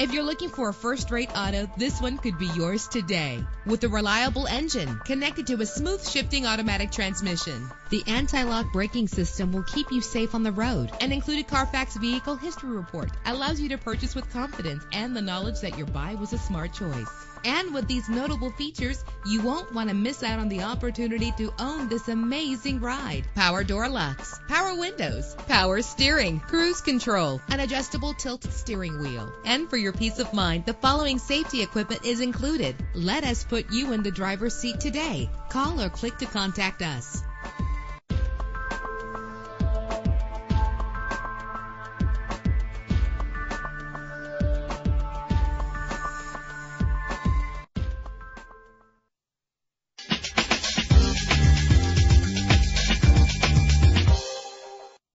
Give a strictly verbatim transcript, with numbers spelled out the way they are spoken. If you're looking for a first-rate auto, this one could be yours today. With a reliable engine connected to a smooth shifting automatic transmission, the anti-lock braking system will keep you safe on the road. An included Carfax Vehicle History Report allows you to purchase with confidence and the knowledge that your buy was a smart choice. And with these notable features, you won't want to miss out on the opportunity to own this amazing ride. Power door locks, power windows, power steering, cruise control, an adjustable tilt steering wheel. And for your peace of mind, the following safety equipment is included. Let us put you in the driver's seat today. Call or click to contact us.